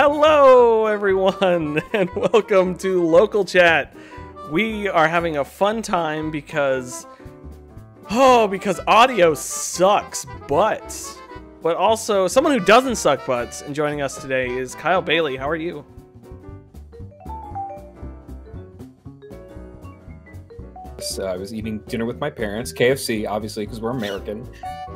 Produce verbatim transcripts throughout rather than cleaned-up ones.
Hello, everyone, and welcome to Local Chat. We are having a fun time because, oh, because audio sucks butts. But also, someone who doesn't suck butts and joining us today is Kyle Bailey. How are you? So I was eating dinner with my parents, K F C, obviously, because we're American.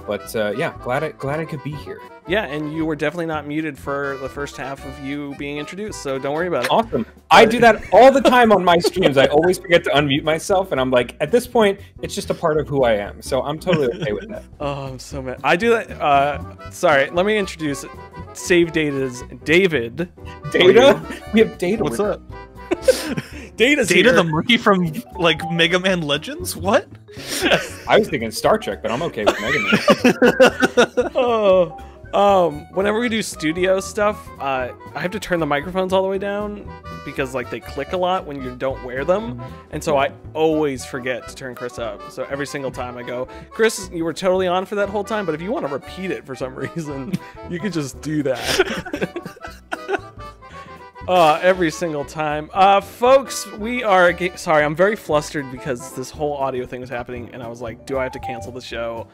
But uh, yeah, glad I, glad I could be here. Yeah, and you were definitely not muted for the first half of you being introduced, so don't worry about it. Awesome. I do that all the time on my streams. I always forget to unmute myself, and I'm like, at this point, it's just a part of who I am. So I'm totally okay with that. Oh, I'm so mad. I do that. Uh, sorry, let me introduce Save Data's David. Data? We have Data. What's up? Data's Data here. The monkey from like Mega Man Legends? What? I was thinking Star Trek, but I'm okay with Mega Man. Oh, um, whenever we do studio stuff, uh, I have to turn the microphones all the way down because like they click a lot when you don't wear them, and so I always forget to turn Chris up. So every single time I go, Chris, you were totally on for that whole time, but if you want to repeat it for some reason, you could just do that. Uh, every single time. Uh, folks, we are... Sorry, I'm very flustered because this whole audio thing was happening, and I was like, do I have to cancel the show?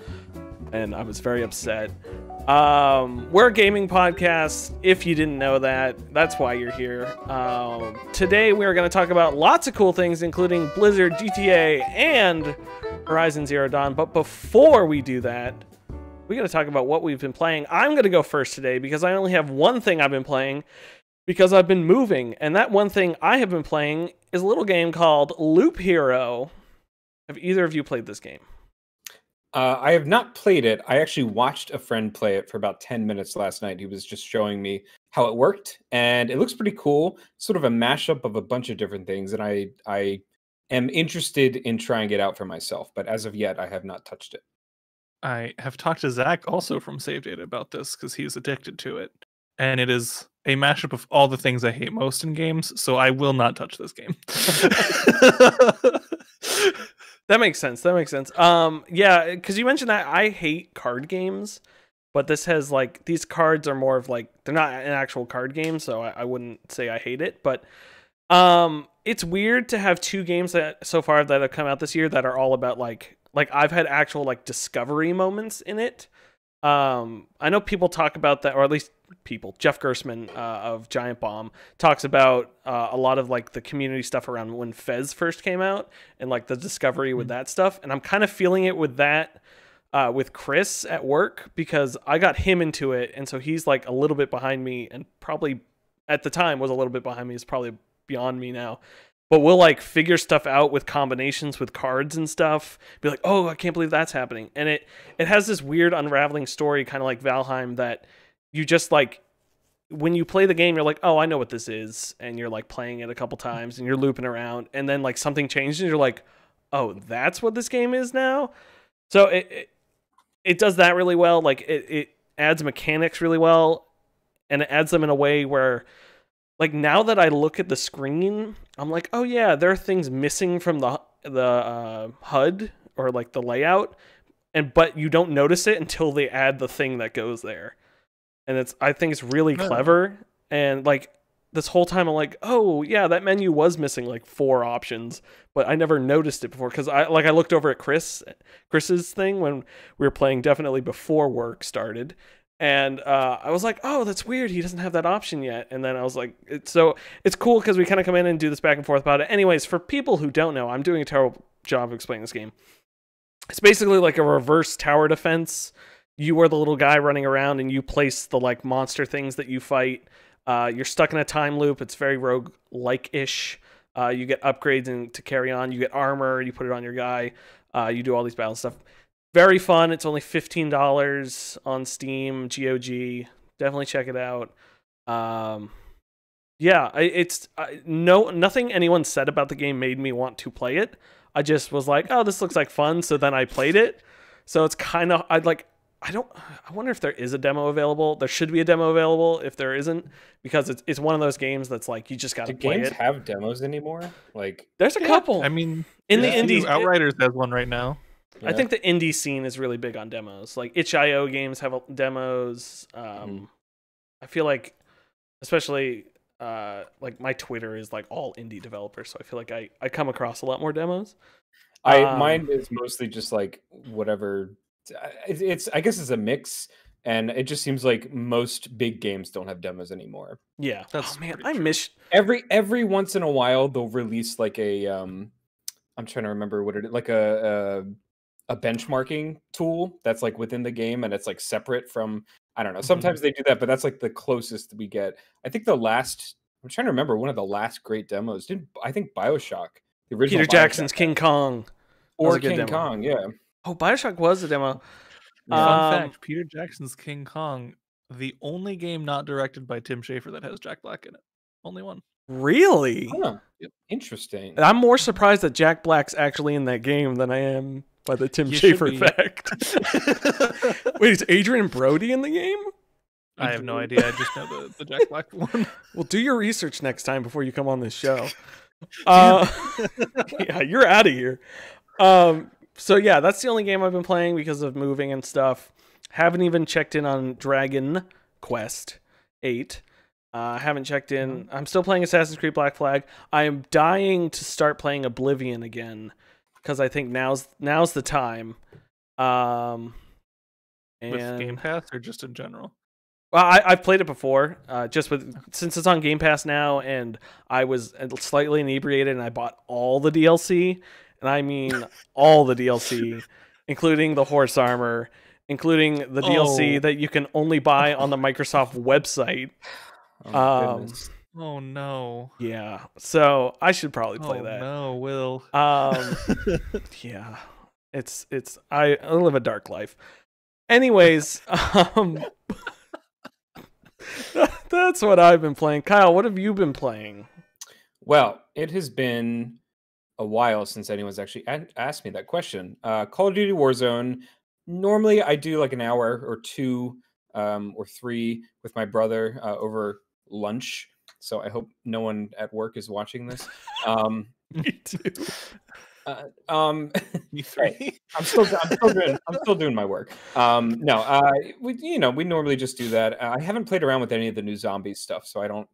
And I was very upset. Um, we're a gaming podcast, if you didn't know that. That's why you're here. Um, today, we are going to talk about lots of cool things, including Blizzard, G T A, and Horizon Zero Dawn. But before we do that, we got to talk about what we've been playing. I'm going to go first today because I only have one thing I've been playing, because I've been moving, and that one thing I have been playing is a little game called Loop Hero. Have either of you played this game? Uh, I have not played it. I actually watched a friend play it for about ten minutes last night. He was just showing me how it worked, and it looks pretty cool. It's sort of a mashup of a bunch of different things, and I, I am interested in trying it out for myself, but as of yet, I have not touched it. I have talked to Zach, also from Save Data, about this, because he's addicted to it, and it is a mashup of all the things I hate most in games, so I will not touch this game. That makes sense. That makes sense. Um, yeah, because you mentioned that I hate card games, but this has like these cards are more of like they're not an actual card game, so I, I wouldn't say I hate it. But um, it's weird to have two games that so far that have come out this year that are all about like like I've had actual like discovery moments in it. Um, I know people talk about that, or at least people, Jeff Gerstmann uh, of Giant Bomb talks about uh, a lot of like the community stuff around when Fez first came out and like the discovery with that stuff. And I'm kind of feeling it with that uh, with Chris at work because I got him into it. And so he's like a little bit behind me and probably at the time was a little bit behind me. He's probably beyond me now. But we'll like figure stuff out with combinations with cards and stuff. Be like, oh, I can't believe that's happening. And it it has this weird unraveling story, kind of like Valheim, that you just like when you play the game, you're like, oh, I know what this is, and you're like playing it a couple times, and you're looping around, and then like something changes, and you're like, oh, that's what this game is now. So it it, it does that really well. Like it it adds mechanics really well, and it adds them in a way where, like, now that I look at the screen, I'm like, oh yeah, there are things missing from the the uh, H U D or like the layout, and but you don't notice it until they add the thing that goes there, and it's I think it's really clever. And like this whole time, I'm like, oh yeah, that menu was missing like four options, but I never noticed it before because I like I looked over at Chris Chris's thing when we were playing definitely before work started. And uh, I was like, oh, that's weird. He doesn't have that option yet. And then I was like, it's, so it's cool because we kind of come in and do this back and forth about it. Anyways, for people who don't know, I'm doing a terrible job of explaining this game. It's basically like a reverse tower defense. You are the little guy running around and you place the like monster things that you fight. Uh, you're stuck in a time loop. It's very roguelike-ish. Uh, you get upgrades and to carry on. You get armor. You put it on your guy. Uh, you do all these battle stuff. Very fun. It's only fifteen dollars on Steam, G O G. Definitely check it out. Um, yeah, it's I, no nothing anyone said about the game made me want to play it. I just was like, oh, this looks like fun. So then I played it. So it's kind of I'd like I don't I wonder if there is a demo available. There should be a demo available if there isn't, because it's it's one of those games that's like you just got to play it. Do games have demos anymore? Like there's a yeah, couple. I mean, in yeah, the indies, Outriders has one right now. Yeah. I think the indie scene is really big on demos. Like itch dot I O games have demos. Um, mm. I feel like especially uh, like my Twitter is like all indie developers, so I feel like I, I come across a lot more demos. I um, mine is mostly just like whatever. It's, it's I guess it's a mix, and it just seems like most big games don't have demos anymore. Yeah, that's oh, man, I miss every every once in a while they'll release like a um, I'm trying to remember what it is, like a, a a benchmarking tool that's like within the game and it's like separate from. I don't know. Sometimes they do that, but that's like the closest we get. I think the last, I'm trying to remember one of the last great demos. Did I think Bioshock, the original Peter Jackson's King Kong, or King Kong? Yeah. Oh, Bioshock was a demo. Fun um, fact: Peter Jackson's King Kong, the only game not directed by Tim Schafer that has Jack Black in it. Only one. Really? Huh. Interesting. And I'm more surprised that Jack Black's actually in that game than I am by the Tim you Schafer fact. Wait, is Adrian Brody in the game? I have no idea. I just know the, the Jack Black one. Well, do your research next time before you come on this show. Uh, yeah, you're out of here. Um, so yeah, that's the only game I've been playing because of moving and stuff. Haven't even checked in on Dragon Quest eight. I uh, haven't checked in. I'm still playing Assassin's Creed Black Flag. I am dying to start playing Oblivion again because I think now's now's the time. Um, and with Game Pass or just in general? Well, I, I've played it before. Uh, just with since it's on Game Pass now, and I was slightly inebriated, and I bought all the D L C, and I mean all the D L C, including the horse armor, including the oh. D L C that you can only buy on the Microsoft website. Oh, um oh no yeah so I should probably play oh, that no will um yeah it's it's I, I live a dark life anyways. Um that's what I've been playing. Kyle, what have you been playing? Well, it has been a while since anyone's actually asked me that question. uh Call of Duty Warzone, normally I do like an hour or two um or three with my brother uh, over lunch, so I hope no one at work is watching this. Um me too. Uh, um you three. I'm still I'm still doing I'm still doing my work. Um no, uh we you know, we normally just do that. I haven't played around with any of the new zombie stuff, so I don't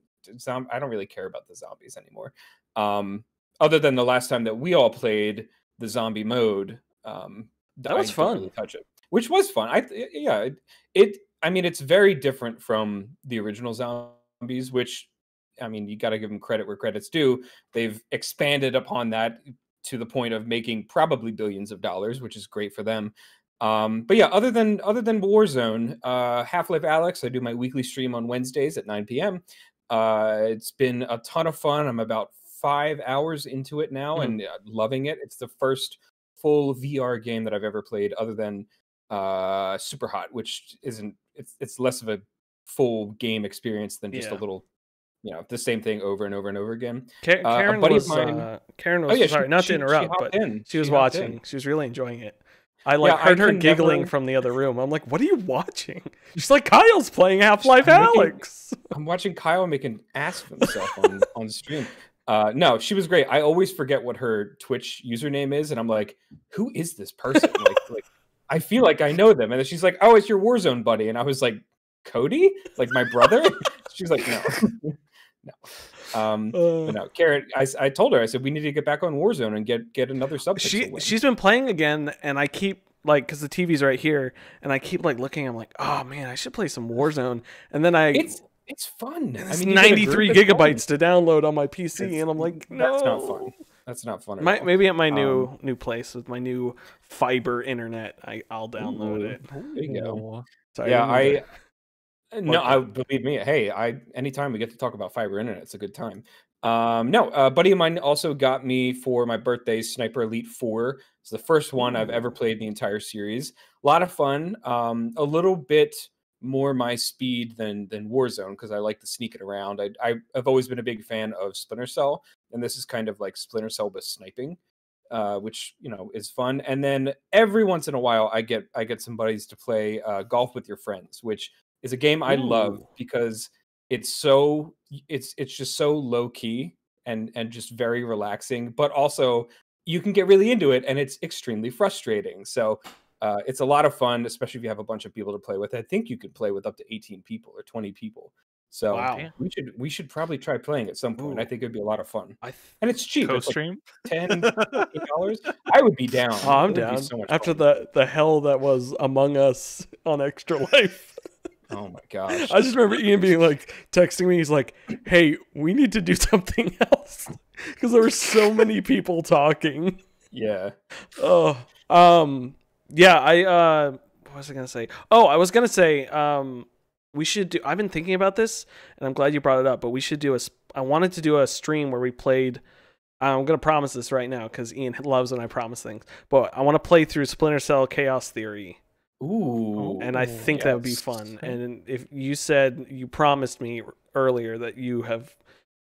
I don't really care about the zombies anymore. Um other than the last time that we all played the zombie mode, um that was I fun. Didn't really touch it. Which was fun. I yeah, it, it I mean it's very different from the original zombie Zombies, which I mean, you got to give them credit where credit's due. They've expanded upon that to the point of making probably billions of dollars, which is great for them. Um, but yeah, other than other than Warzone, uh, Half-Life Alyx, I do my weekly stream on Wednesdays at nine P M Uh, it's been a ton of fun. I'm about five hours into it now mm-hmm. and uh, loving it. It's the first full V R game that I've ever played, other than uh, Superhot, which isn't. It's it's less of a full game experience than just yeah. a little, you know, the same thing over and over and over again. Karen, uh, a buddy was, of mine, uh, Karen was, oh, yeah, sorry, she, not to interrupt, she but in. she was she watching. In. She was really enjoying it. I like yeah, heard I her giggling never... from the other room. I'm like, what are you watching? She's like, Kyle's playing Half-Life Alyx. I'm watching Kyle make an ass of himself on, on stream. Uh, no, she was great. I always forget what her Twitch username is. And I'm like, who is this person? like, like, I feel like I know them. And then she's like, oh, it's your Warzone buddy. And I was like, Cody, like my brother. She's like, no, no. Um, uh, no, Karen. I, I told her. I said we need to get back on Warzone and get get another sub. She she's been playing again, and I keep like because the T V's right here, and I keep like looking. I'm like, oh man, I should play some Warzone. And then I it's it's fun. It's I mean, ninety-three gigabytes fun. to download on my P C, it's, and I'm like, no, that's not fun. That's not fun. At my, all. Maybe at my new um, new place with my new fiber internet, I I'll download ooh, it. There you go. Sorry, yeah, I. I No, I believe me. Hey, I anytime we get to talk about fiber internet, it's a good time. Um, no, a buddy of mine also got me for my birthday Sniper Elite four. It's the first one I've ever played in the entire series. A lot of fun. Um, a little bit more my speed than than Warzone because I like to sneak it around. I, I I've always been a big fan of Splinter Cell, and this is kind of like Splinter Cell but sniping, uh, which you know is fun. And then every once in a while, I get I get some buddies to play uh, Golf with Your Friends, which is a game I love because it's so it's it's just so low key and and just very relaxing, but also you can get really into it and it's extremely frustrating. So uh, it's a lot of fun, especially if you have a bunch of people to play with. I think you could play with up to eighteen people or twenty people. So wow. we should we should probably try playing at some point. Ooh. I think it'd be a lot of fun. I and it's cheap. Co-stream? It's like ten dollars. I would be down. Oh, I'm down. So after the, the hell that was Among Us on Extra Life. Oh my gosh. I just remember Ian being like texting me. He's like, hey, we need to do something else. Because there were so many people talking. Yeah. Oh. Um yeah, I uh what was I gonna say? Oh, I was gonna say, um we should do, I've been thinking about this, and I'm glad you brought it up, but we should do a, I wanted to do a stream where we played, I'm going to promise this right now, because Ian loves when I promise things, but I want to play through Splinter Cell Chaos Theory. Ooh. And I think yes. that would be fun. And if you said, you promised me earlier that you have,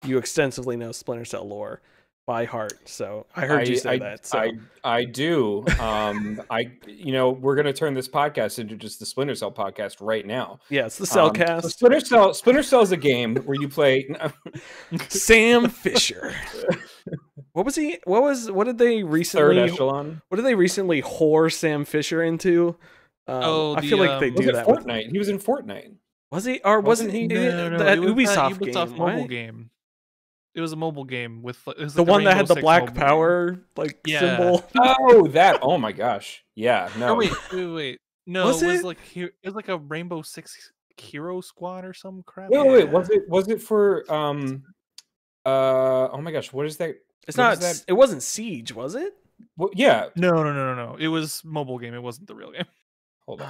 you extensively know Splinter Cell lore by heart, so I heard I, you say I, that. So. I I do. Um, I you know we're gonna turn this podcast into just the Splinter Cell podcast right now. Yeah, it's the Cellcast. Um, so Splinter Cell. Splinter Cell is a game where you play Sam Fisher. What was he? What was? What did they recently? Third Echelon. What did they recently whore Sam Fisher into? Um, oh, the, I feel like um, they do that. Fortnite. He was in Fortnite. Was he? Or wasn't, wasn't he? No, no, no. That Ubisoft, Ubisoft game, mobile right? game. It was a mobile game with it was the, like the one that had the black power game. like yeah. symbol. Oh, that! Oh my gosh! Yeah, no. Oh, wait, wait, wait! No, was it, was it? Like it was like a Rainbow Six Hero Squad or some crap. Wait, yeah. wait, was it? Was it for? Um, uh, oh my gosh, what is that? It's what not. That? It wasn't Siege, was it? Well, yeah. No, no, no, no, no. It was mobile game. It wasn't the real game. Hold on.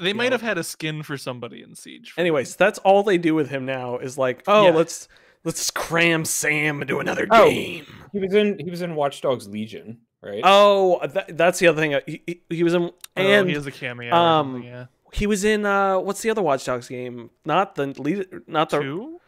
They yeah. might have had a skin for somebody in Siege. Anyways, me. that's all they do with him now is like, oh, yeah. let's. Let's cram Sam into another oh, game. He was in. He was in Watch Dogs Legion, right? Oh, that, that's the other thing. He, he, he was in. And, oh, he is a cameo. Um, yeah. He was in. Uh, what's the other Watch Dogs game? Not the lead. Not the. Two?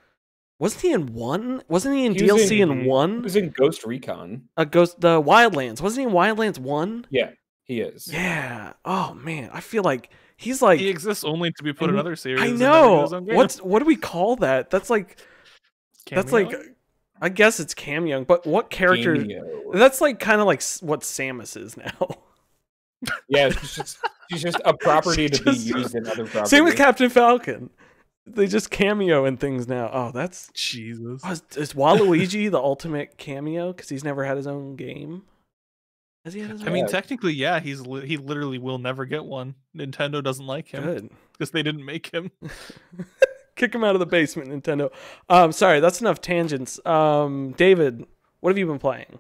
Wasn't he in one? Wasn't he in he D L C in, in one? He was in Ghost Recon. A Ghost. The Wildlands. Wasn't he in Wildlands one? Yeah, he is. Yeah. Oh man, I feel like he's like he exists only to be put in another series. I know. What's what do we call that? That's like. Cameo? That's like, I guess it's cameoing, but what character? Cameo. That's like kind of like what Samus is now. Yeah, she's just, she's just a property to just, be used in other properties. Same with Captain Falcon. They just cameo in things now. Oh, that's Jesus. Oh, is, is Waluigi the ultimate cameo because he's never had his own game? Has he had his own? I mean, technically, yeah. He's li he literally will never get one. Nintendo doesn't like him because they didn't make him. Kick him out of the basement, Nintendo. Um, sorry, that's enough tangents. Um, David, what have you been playing?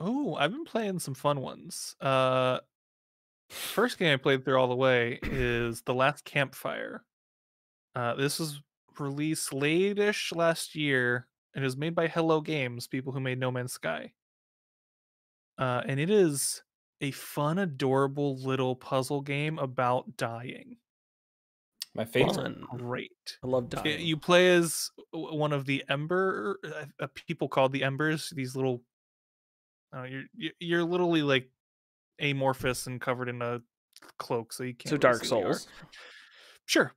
Oh, I've been playing some fun ones. Uh, first game I played through all the way is The Last Campfire. Uh, this was released late-ish last year, and it was made by Hello Games, people who made No Man's Sky. Uh, and it is a fun, adorable little puzzle game about dying. My favorite. Great. I love dying. You play as one of the Ember, uh, people called the Embers. These little, uh, you're you're literally like amorphous and covered in a cloak, so you can't. So really Dark Souls. Sure.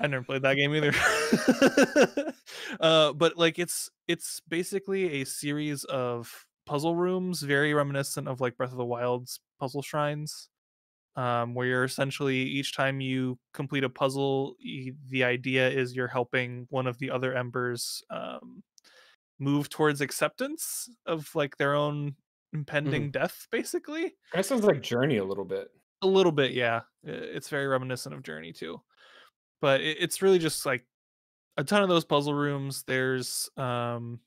I never played that game either. uh, but like it's it's basically a series of puzzle rooms, very reminiscent of like Breath of the Wild's puzzle shrines. Um, where you're essentially each time you complete a puzzle, you, the idea is you're helping one of the other Embers um, move towards acceptance of like their own impending mm. death, basically. That sounds like Journey a little bit. A little bit, yeah. It's very reminiscent of Journey too. But it, it's really just like a ton of those puzzle rooms. There's um,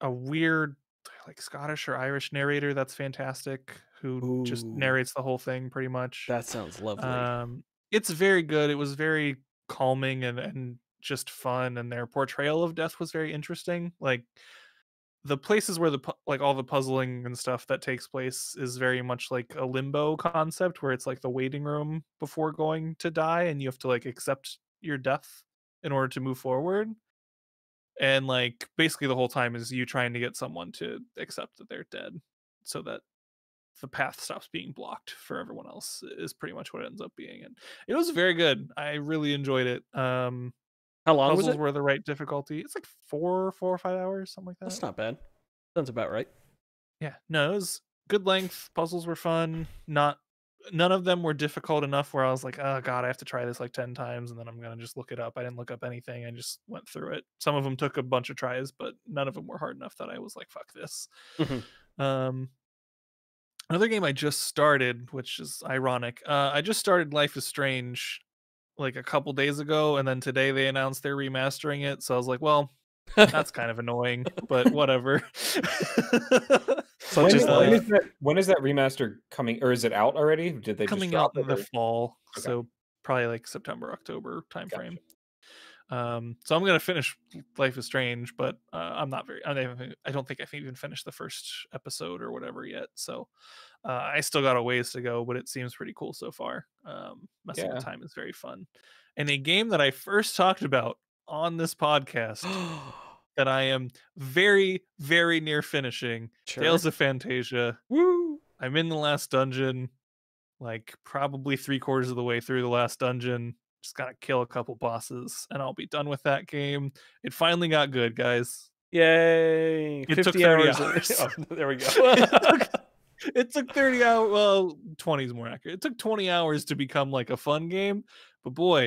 a weird like Scottish or Irish narrator that's fantastic. Who Ooh, just narrates the whole thing pretty much. That sounds lovely. Um, it's very good. It was very calming and, and just fun. And their portrayal of death was very interesting. Like the places where the like all the puzzling and stuff that takes place is very much like a limbo concept where it's like the waiting room before going to die. And you have to like accept your death in order to move forward. And like basically the whole time is you trying to get someone to accept that they're dead so that the path stops being blocked for everyone else is pretty much what it ends up being. And it was very good. I really enjoyed it. Um, How long puzzles was it? Were the right difficulty. It's like four, four or five hours, something like that. That's not bad. Sounds about right. Yeah, no, it was good length. Puzzles were fun. Not none of them were difficult enough where I was like, oh God, I have to try this like ten times and then I'm going to just look it up. I didn't look up anything. I just went through it. Some of them took a bunch of tries, but none of them were hard enough that I was like, fuck this. Mm-hmm. Um, another game I just started, which is ironic. Uh, I just started Life is Strange like a couple days ago. And then today they announced they're remastering it. So I was like, well, that's kind of annoying, but whatever. So when, just, is, uh, when, is that, when is that remaster coming, or is it out already? Did they coming just out in the fall? Okay. So probably like September, October timeframe. Gotcha. Um, so I'm gonna finish Life is Strange, but uh, I'm not very. I haven't. I don't think I've even finished the first episode or whatever yet. So uh, I still got a ways to go, but it seems pretty cool so far. Um, messing yeah. with time is very fun, and a game that I first talked about on this podcast that I am very, very near finishing. Sure. Tales of Phantasia. Woo! I'm in the last dungeon, like probably three quarters of the way through the last dungeon. Just gotta kill a couple bosses and I'll be done with that game. It finally got good, guys. Yay! It took thirty hours. Oh, there we go. it, took, it took thirty hours. Well, twenty is more accurate. It took twenty hours to become like a fun game, but boy,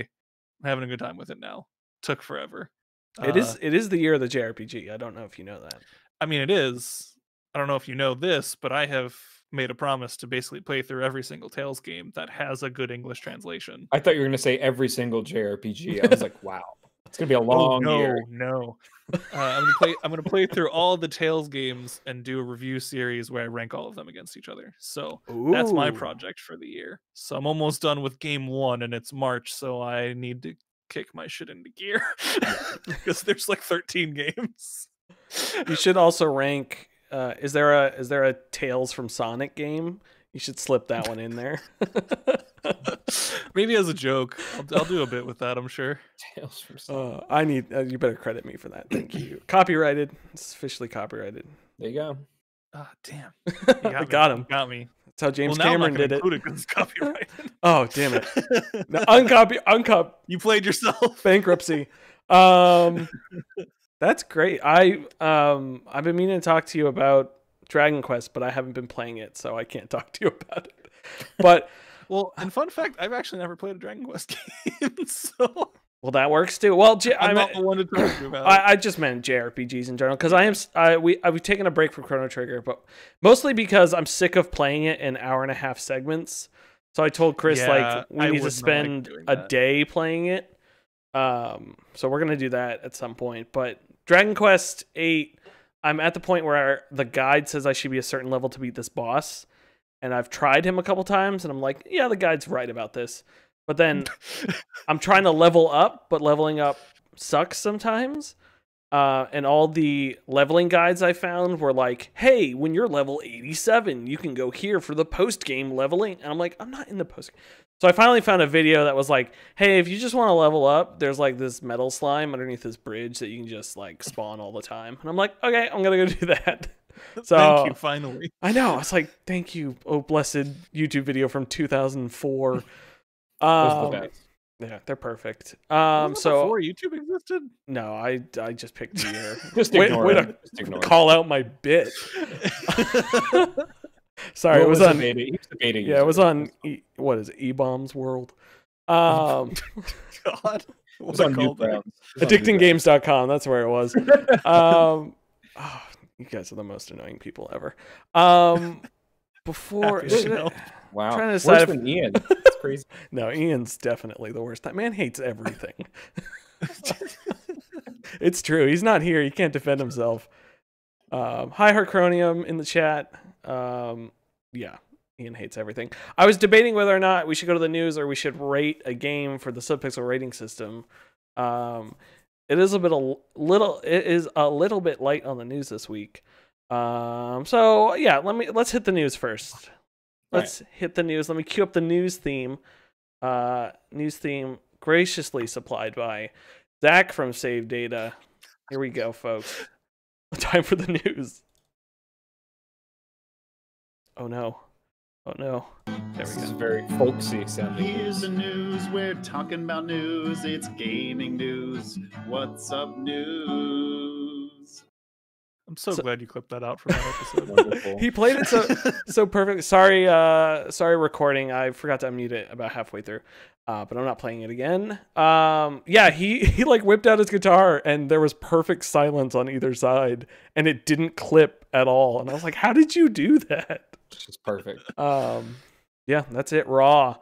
I'm having a good time with it now. Took forever. It is uh, it is the year of the J R P G. I don't know if you know that. I mean, it is. I don't know if you know this, but I have made a promise to basically play through every single Tales game that has a good English translation. I thought you were going to say every single J R P G. I was like, wow, it's going to be a long oh, no, year. No, no. Uh, I'm going to play. I'm going to play through all the Tales games and do a review series where I rank all of them against each other. So Ooh. That's my project for the year. So I'm almost done with game one, and it's March, so I need to kick my shit into gear because there's like thirteen games. You should also rank uh is there a is there a Tales from Sonic game? You should slip that one in there. Maybe as a joke. I'll, I'll do a bit with that, I'm sure. Tales from Sonic. Uh, I need uh, you better credit me for that. Thank you. Copyrighted. It's officially copyrighted. There you go. Ah, oh, damn. You got I got him. You got me. That's how James well, Cameron did it. it oh, damn it. No, uncopy, uncop. You played yourself. Bankruptcy. Um, that's great. I, um, I've been meaning to talk to you about Dragon Quest, but I haven't been playing it, so I can't talk to you about it. But well, and fun fact, I've actually never played a Dragon Quest game, so... Well, that works too. Well, J I'm, I'm not the one to talk to you about. I, I just meant J R P Gs in general because I am. I, we I've taken a break from Chrono Trigger, but mostly because I'm sick of playing it in hour and a half segments. So I told Chris yeah, like we I need to spend like a day playing it. Um, so we're gonna do that at some point. But Dragon Quest eight, I'm at the point where the guide says I should be a certain level to beat this boss, and I've tried him a couple times, and I'm like, yeah, the guide's right about this. But then I'm trying to level up, but leveling up sucks sometimes. Uh, and all the leveling guides I found were like, hey, when you're level eighty-seven, you can go here for the post-game leveling. And I'm like, I'm not in the post-game. So I finally found a video that was like, hey, if you just want to level up, there's like this metal slime underneath this bridge that you can just like spawn all the time. And I'm like, okay, I'm going to go do that. So thank you, finally. I know. I was like, thank you. Oh, blessed YouTube video from two thousand four. Um, the yeah, they're perfect. Um, so before YouTube existed? No, I I just picked the year. Just ignore wait, wait just ignore call it. out my bit. Sorry, what it was, was on. He was debating yeah, it was on. E, what is it? E-bombs World? Um, God, what was it called? addicting games dot com. That's where it was. um, oh, you guys are the most annoying people ever. Um, before I, wow, trying to decide worse if, than Ian. Crazy. No, Ian's definitely the worst. That man hates everything. It's true. He's not here. He can't defend himself. Um, hi, Hercronium in the chat. Um, yeah, Ian hates everything. I was debating whether or not we should go to the news or we should rate a game for the Subpixel rating system. Um, it is a bit a little. It is a little bit light on the news this week. Um, so yeah, let me let's hit the news first. Let's right. hit the news. Let me queue up the news theme. Uh, news theme graciously supplied by Zach from Save Data. Here we go, folks. Time for the news. Oh, no. Oh, no. There we go. This is very folksy sounding. Here's the news. We're talking about news. It's gaming news. What's up, news? I'm so, so glad you clipped that out for that episode. Wonderful. He played it so so perfect. Sorry, uh, sorry, recording. I forgot to unmute it about halfway through, uh, but I'm not playing it again. Um, yeah, he he like whipped out his guitar, and there was perfect silence on either side, and it didn't clip at all. And I was like, "How did you do that?" It's perfect. Um, yeah, that's it. Raw.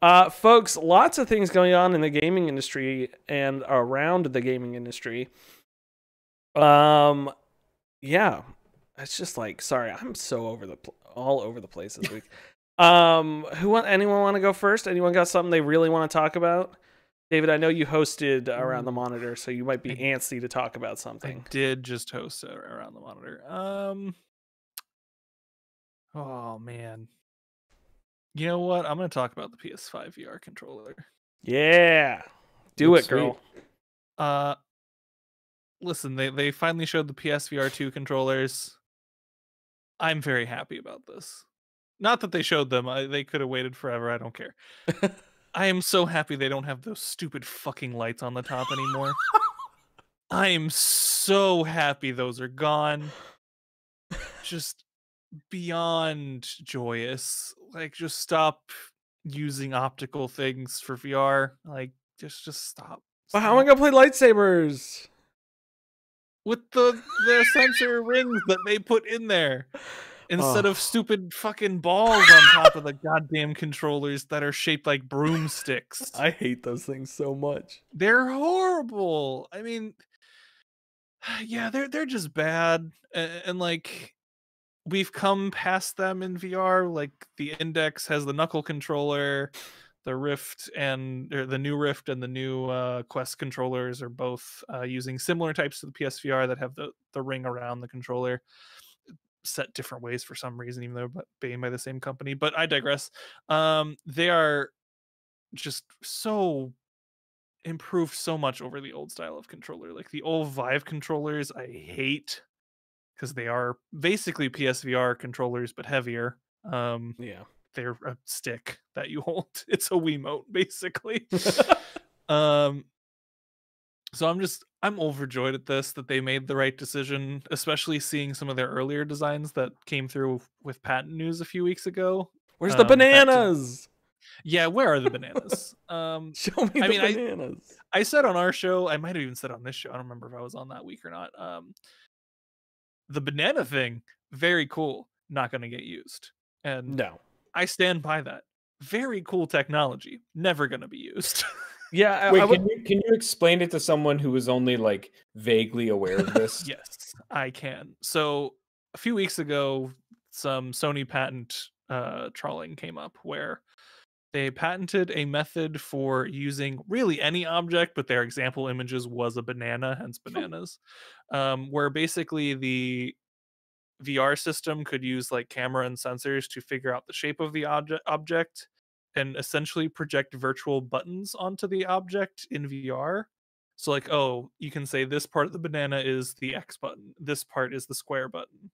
Uh, folks, lots of things going on in the gaming industry and around the gaming industry. Um. Yeah, it's just like, sorry, I'm so over the all over the place this week. um, who want anyone want to go first? Anyone got something they really want to talk about? David, I know you hosted Around the Monitor, so you might be antsy to talk about something. I did just host Around the Monitor. Um, oh man, you know what? I'm gonna talk about the P S five V R controller. Yeah, do That's it, sweet. girl. Uh. Listen, they, they finally showed the P S V R two controllers. I'm very happy about this. Not that they showed them. I, they could have waited forever. I don't care. I am so happy they don't have those stupid fucking lights on the top anymore. I am so happy those are gone. Just beyond joyous. Like, just stop using optical things for V R. Like, just, just stop. But how am I going to play lightsabers? With the their sensor rings that they put in there instead oh. of stupid fucking balls on top of the goddamn controllers that are shaped like broomsticks. I hate those things so much. They're horrible. I mean, yeah, they're they're just bad. And, and like, we've come past them in V R. Like, the Index has the knuckle controller, the Rift and or the new Rift and the new uh, Quest controllers are both uh, using similar types to the P S V R that have the, the ring around the controller set different ways for some reason, even though being by the same company. But I digress. Um, they are just so improved so much over the old style of controller. Like, the old Vive controllers, I hate because they are basically P S V R controllers, but heavier. Um, yeah. They're a stick that you hold. It's a Wiimote, basically. um, so I'm just, I'm overjoyed at this, that they made the right decision, especially seeing some of their earlier designs that came through with patent news a few weeks ago. Where's um, the bananas? Yeah, where are the bananas? Um, Show me I the mean, bananas. I, I said on our show, I might have even said on this show, I don't remember if I was on that week or not. Um, the banana thing, very cool. Not going to get used. And no. I stand by that. Very cool technology. Never going to be used. yeah. I, Wait, I would... can, you, can you explain it to someone who is only like vaguely aware of this? Yes, I can. So a few weeks ago, some Sony patent uh, trawling came up where they patented a method for using really any object, but their example images was a banana, hence bananas, um, where basically the V R system could use like camera and sensors to figure out the shape of the object object and essentially project virtual buttons onto the object in V R. So like, oh, you can say this part of the banana is the X button, this part is the square button,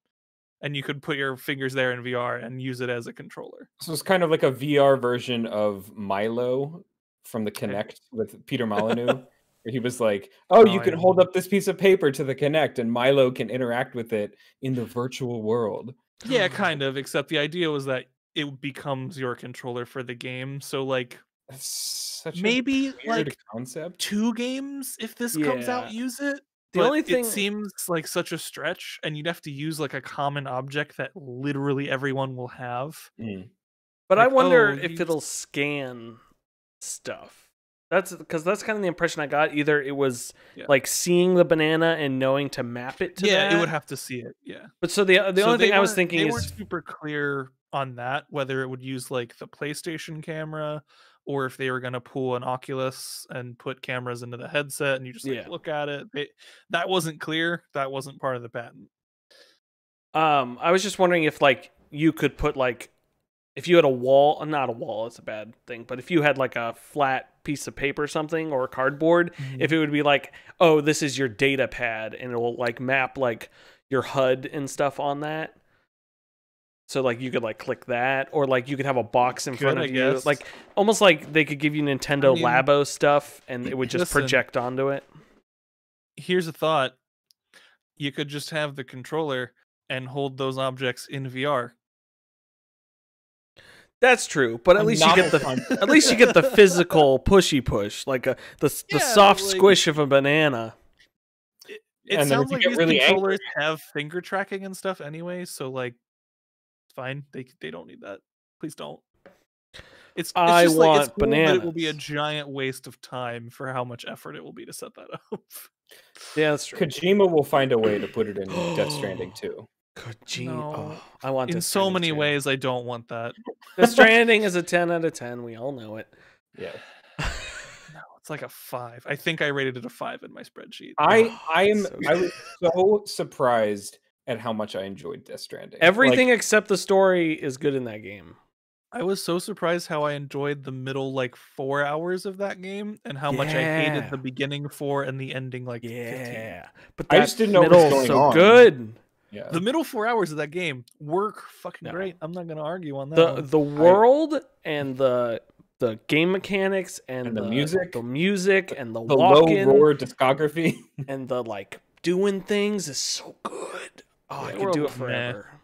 and you could put your fingers there in V R and use it as a controller. So it's kind of like a V R version of Milo from the Kinect with Peter Molyneux. He was like, oh, you oh, can hold up this piece of paper to the Kinect and Milo can interact with it in the virtual world. Yeah, kind of, except the idea was that it becomes your controller for the game. So like, that's such maybe a weird like concept. Two games, if this yeah. comes out, use it. The but only thing it seems like such a stretch, and you'd have to use like a common object that literally everyone will have. Mm. But like, I wonder oh, if you... it'll scan stuff. That's because that's kind of the impression I got. Either it was yeah. like seeing the banana and knowing to map it to yeah, that. It would have to see it. Yeah. But so the the so only thing I was thinking they is weren't super clear on that, whether it would use like the PlayStation camera or if they were going to pull an Oculus and put cameras into the headset and you just like, yeah. look at it. They, that wasn't clear. That wasn't part of the patent. Um, I was just wondering if like you could put like. If you had a wall, not a wall, it's a bad thing, but if you had like a flat piece of paper or something or cardboard, mm-hmm. if it would be like, oh, this is your data pad and it will like map like your H U D and stuff on that. So like you could like click that or like you could have a box in could, front of I you. Guess. Like almost like they could give you Nintendo I mean, Labo stuff and it would just listen, project onto it. Here's a thought. you could just have the controller and hold those objects in V R. That's true, but at least you get the at least you get the physical pushy push, like a, the the yeah, soft like, squish of a banana. It, it and sounds like these really controllers angry. have finger tracking and stuff anyway, so like, fine, they they don't need that. Please don't. It's, it's I just want like, it's cool, bananas. But it will be a giant waste of time for how much effort it will be to set that up. Yeah, that's true. Kojima will find a way to put it in Death Stranding too. Kojima, no. oh, I want. In so many ways, I don't want that. Death Stranding is a ten out of ten. We all know it. Yeah. No, it's like a five. I think I rated it a five in my spreadsheet. I I am so I was so surprised at how much I enjoyed Death Stranding. Everything like, except the story is good in that game. I was so surprised how I enjoyed the middle like four hours of that game, and how yeah. much I hated the beginning four and the ending like yeah. fifteen. But that I just didn't know middle what was going so on. good. Yeah. The middle four hours of that game were fucking no. great. I'm not going to argue on that. The one. the world I, and the the game mechanics and, and the, the music, the music and the, the low roar discography and the like doing things is so good. Oh, yeah, I could do it forever. Meh.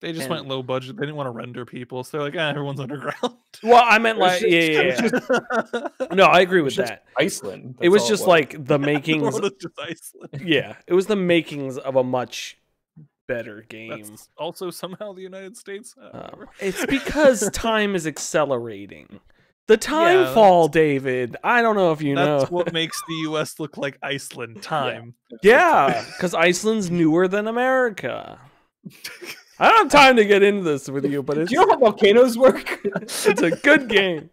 They just and, went low budget. They didn't want to render people, so they're like, ah, everyone's underground. Well, I meant like, just, yeah, yeah, yeah. Just, no, I agree with that. Iceland. It was just it was. like the makings. The just Iceland. Yeah, it was the makings of a much better game. That's also somehow the United States. Uh, it's because time is accelerating. The time yeah, fall, David. I don't know if you that's know. That's what makes the U S look like Iceland. Time. Yeah, because yeah, Iceland's newer than America. I don't have time to get into this with you, but it's, do you know how volcanoes work? It's a good game,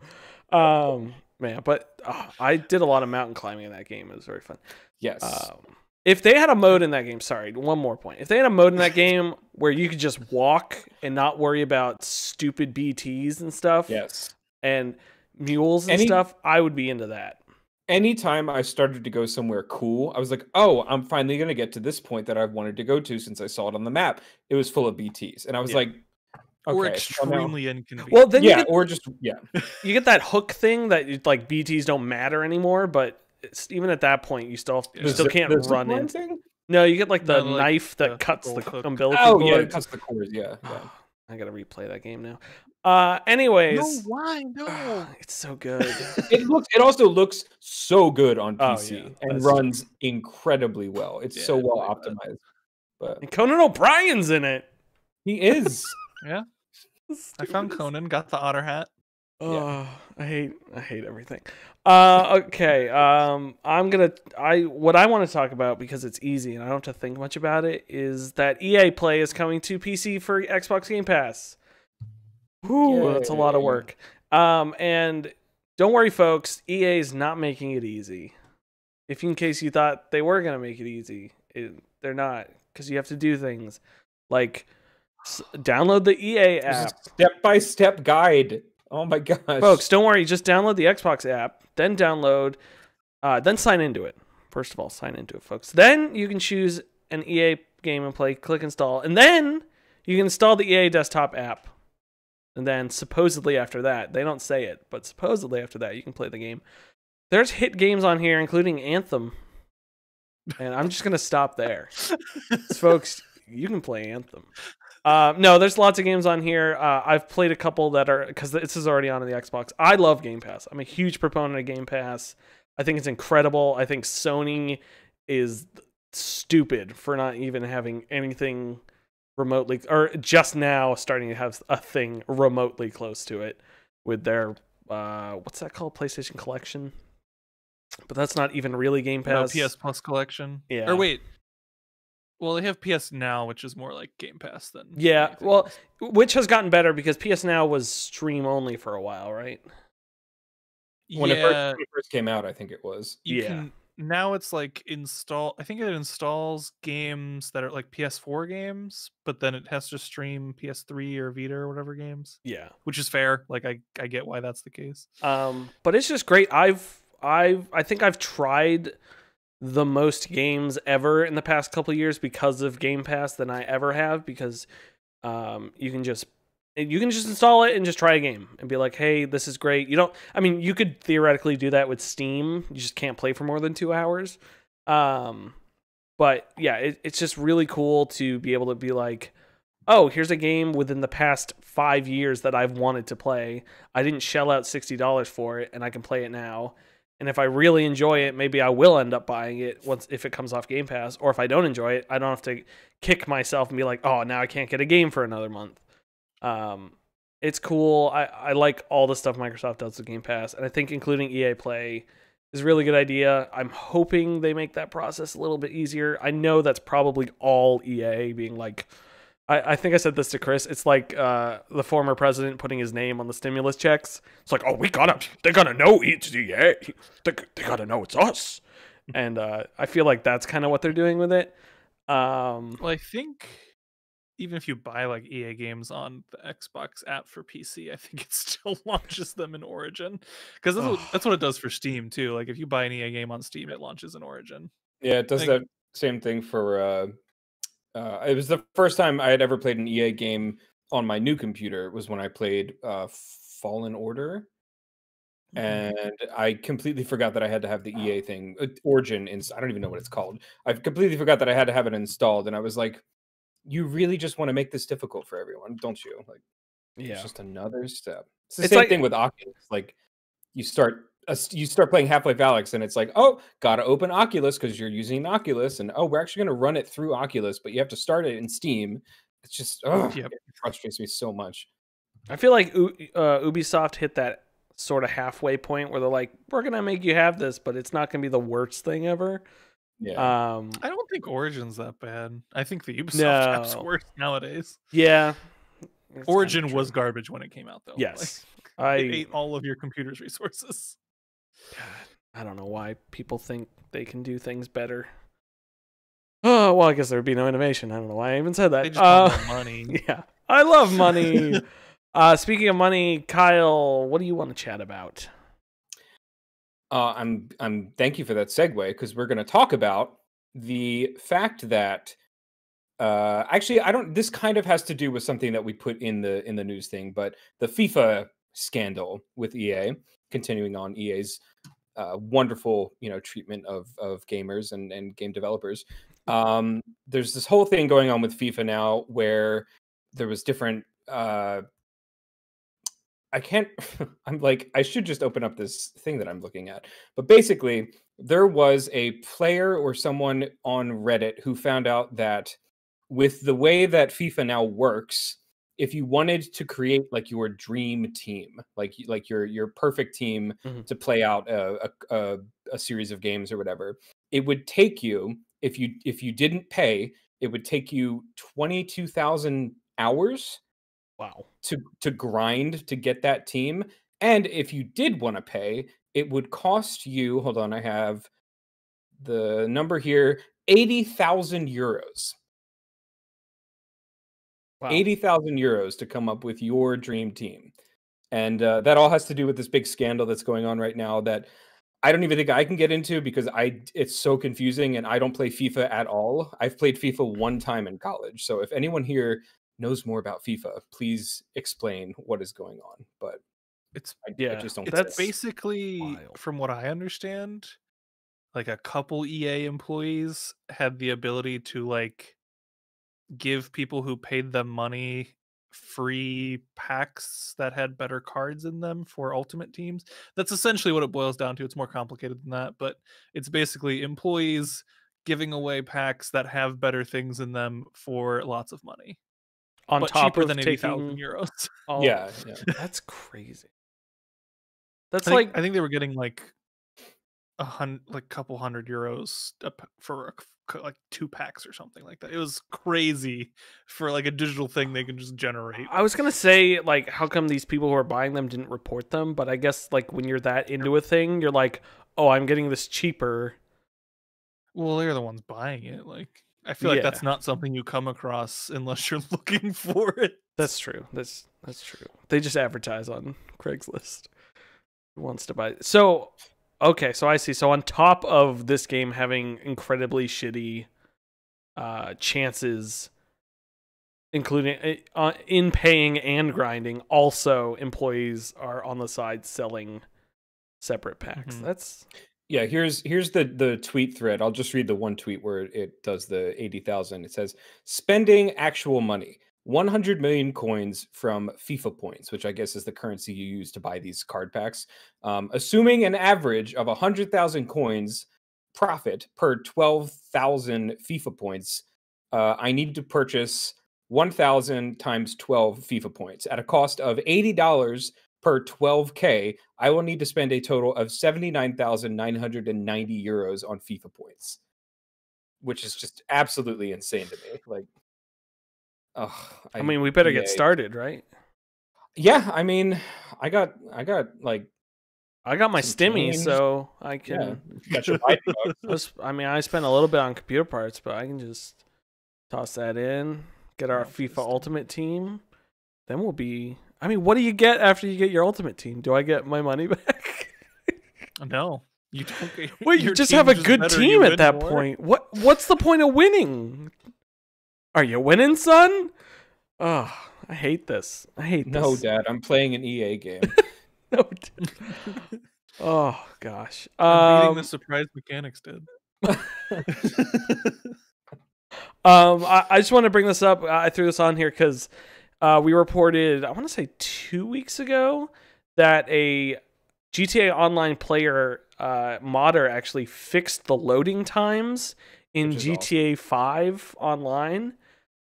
um, man. But oh, I did a lot of mountain climbing in that game. It was very fun. Yes. Um, if they had a mode in that game, sorry, one more point. If they had a mode in that game where you could just walk and not worry about stupid B Ts and stuff, yes, and mules and Any, stuff, I would be into that. Anytime I started to go somewhere cool, I was like, oh, I'm finally going to get to this point that I've wanted to go to since I saw it on the map. It was full of B Ts. And I was yeah. like, okay, or extremely well, inconvenient. Well, then yeah, you get, or just, yeah. You get that hook thing that like B Ts don't matter anymore, but it's, even at that point, you still, yeah. you still there, can't run in. Thing? No, you get like the no, like, knife that the cuts the hook. umbilical Oh, cord. yeah, it cuts the cords, yeah. yeah. I gotta replay that game now. Uh, anyways, no, why no? Uh, it's so good. It looks. It also looks so good on P C oh, yeah. and That's runs true. incredibly well. It's yeah, so well really optimized. But and Conan O'Brien's in it. He is. Yeah. I found Conan. Got the otter hat. Oh, yeah. I hate. I hate everything. Uh, okay. Um, I'm gonna. I what I want to talk about because it's easy and I don't have to think much about it is that E A Play is coming to P C for Xbox Game Pass. Ooh, Yay. that's a lot of work. Um, and don't worry, folks. E A is not making it easy. If in case you thought they were gonna make it easy, it, they're not, because you have to do things like s download the E A app. Step by step guide. Oh my gosh, folks! Don't worry. Just download the Xbox app, then download, uh, then sign into it. First of all, sign into it, folks. Then you can choose an E A game and play. Click install, and then you can install the E A desktop app. And then supposedly after that, they don't say it, but supposedly after that, you can play the game. There's hit games on here, including Anthem, and I'm just gonna stop there, folks. You can play Anthem. Uh, no, there's lots of games on here. Uh, I've played a couple that are, because this is already on the Xbox. I love Game Pass. I'm a huge proponent of Game Pass. I think it's incredible. I think Sony is stupid for not even having anything remotely, or just now starting to have a thing remotely close to it with their, uh, what's that called? PlayStation Collection. But that's not even really Game Pass. No, P S Plus Collection. Yeah. Or wait. Well, they have P S Now, which is more like Game Pass than yeah. anything. Well, which has gotten better because P S Now was stream only for a while, right? When, yeah. it, first, when it first came out, I think it was. You yeah. Can, now it's like install. I think it installs games that are like P S four games, but then it has to stream P S three or Vita or whatever games. Yeah, which is fair. Like I, I get why that's the case. Um, but it's just great. I've, I've, I think I've tried the most games ever in the past couple of years because of Game Pass than I ever have, because um, you can just you can just install it and just try a game and be like, hey, this is great. You don't, I mean, you could theoretically do that with Steam. You just can't play for more than two hours. Um, But yeah, it, it's just really cool to be able to be like, oh, here's a game within the past five years that I've wanted to play. I didn't shell out sixty dollars for it, and I can play it now. And if I really enjoy it, maybe I will end up buying it once if it comes off Game Pass. Or if I don't enjoy it, I don't have to kick myself and be like, oh, now I can't get a game for another month. Um, it's cool. I, I like all the stuff Microsoft does with Game Pass. And I think including E A Play is a really good idea. I'm hoping they make that process a little bit easier. I know that's probably all E A being like, I, I think I said this to Chris. It's like uh, the former president putting his name on the stimulus checks. It's like, oh, we gotta, they gotta know it's E A. They, they gotta know it's us. And uh, I feel like that's kind of what they're doing with it. Um, well, I think even if you buy like E A games on the Xbox app for P C, I think it still launches them in Origin, because that's, oh. that's what it does for Steam too. Like if you buy an E A game on Steam, it launches in Origin. Yeah, it does that same thing for. Uh... Uh, it was the first time I had ever played an E A game on my new computer. It was when I played uh, Fallen Order, and I completely forgot that I had to have the E A thing, uh, Origin. I don't even know what it's called. I completely forgot that I had to have it installed, and I was like, "You really just want to make this difficult for everyone, don't you?" Like, yeah, it's just another step. It's the it's same like thing with Oculus. Like, you start. A, you start playing Half-Life Alyx, and it's like, oh, gotta open Oculus because you're using an Oculus, and oh, we're actually gonna run it through Oculus, but you have to start it in Steam. It's just, oh, yep. It frustrates me so much. I feel like uh, Ubisoft hit that sort of halfway point where they're like, we're gonna make you have this, but it's not gonna be the worst thing ever. Yeah, um, I don't think Origin's that bad. I think the Ubisoft no. app's worse nowadays. Yeah, Origin was garbage when it came out, though. Yes, like, I it ate all of your computer's resources. God, I don't know why people think they can do things better. Oh, well, I guess there would be no innovation. I don't know why I even said that. They just uh, love money. Yeah, I love money. uh, speaking of money, Kyle, what do you want to chat about? Uh, I'm, I'm. Thank you for that segue, because we're going to talk about the fact that uh, actually, I don't. This kind of has to do with something that we put in the in the news thing, but the FIFA scandal with E A. Continuing on E A's uh, wonderful, you know, treatment of of gamers and and game developers, um, there's this whole thing going on with FIFA now where there was different. Uh, I can't. I'm like, I should just open up this thing that I'm looking at. But basically, there was a player or someone on Reddit who found out that with the way that FIFA now works, if you wanted to create like your dream team, like like your your perfect team mm-hmm. to play out a, a a series of games or whatever, it would take you if you if you didn't pay, it would take you twenty-two thousand hours, wow, to to grind to get that team. And if you did want to pay, it would cost you. Hold on, I have the number here: eighty thousand euros. Wow. eighty thousand euros to come up with your dream team. And uh, that all has to do with this big scandal that's going on right now that I don't even think I can get into because I it's so confusing and I don't play FIFA at all. I've played FIFA one time in college. So if anyone here knows more about FIFA, please explain what is going on. But it's I, yeah, I just don't. That's basically, wild. From what I understand, like a couple E A employees had the ability to like give people who paid them money free packs that had better cards in them for ultimate teams. That's essentially what it boils down to. It's more complicated than that, but it's basically employees giving away packs that have better things in them for lots of money. On but top cheaper of than eighty thousand euros. Oh, yeah, yeah. That's crazy. That's I like think, I think they were getting like a hundred, like couple hundred euros for a like two packs or something like that. It was crazy for like a digital thing they can just generate. I was gonna say, like, how come these people who are buying them didn't report them? But I guess like when you're that into a thing, you're like, oh, I'm getting this cheaper. Well, they're the ones buying it. Like, I feel yeah. like that's not something you come across unless you're looking for it. That's true. That's that's true. They just advertise on Craigslist. Who wants to buy it? So okay, so I see. So on top of this game having incredibly shitty uh, chances, including uh, in paying and grinding, also employees are on the side selling separate packs. Mm-hmm. That's Yeah, here's here's the the tweet thread. I'll just read the one tweet where it does the eighty thousand. It says, spending actual money, one hundred million coins from FIFA points, which I guess is the currency you use to buy these card packs. Um, assuming an average of one hundred thousand coins profit per twelve thousand FIFA points, uh, I need to purchase one thousand times twelve FIFA points at a cost of eighty dollars per twelve K. I will need to spend a total of seventy-nine thousand nine hundred ninety euros on FIFA points, which is just absolutely insane to me. Like, oh, I, I mean, we better yeah. get started, right? Yeah, I mean, I got, I got like, I got my stimmy, change. so I can. Yeah. Got your I mean, I spent a little bit on computer parts, but I can just toss that in. Get our FIFA Ultimate Team. Then we'll be. I mean, what do you get after you get your Ultimate Team? Do I get my money back? No, you don't. Get, well, you just have a good team at that more. point. What? What's the point of winning? Are you winning, son? Oh, I hate this. I hate this. No, Dad, I'm playing an E A game. No, dude. Oh gosh. I'm um, the surprise mechanics, dude. Um, I, I just want to bring this up. I threw this on here because uh, we reported, I want to say two weeks ago, that a G T A Online player uh, modder actually fixed the loading times in G T A awesome. five Online.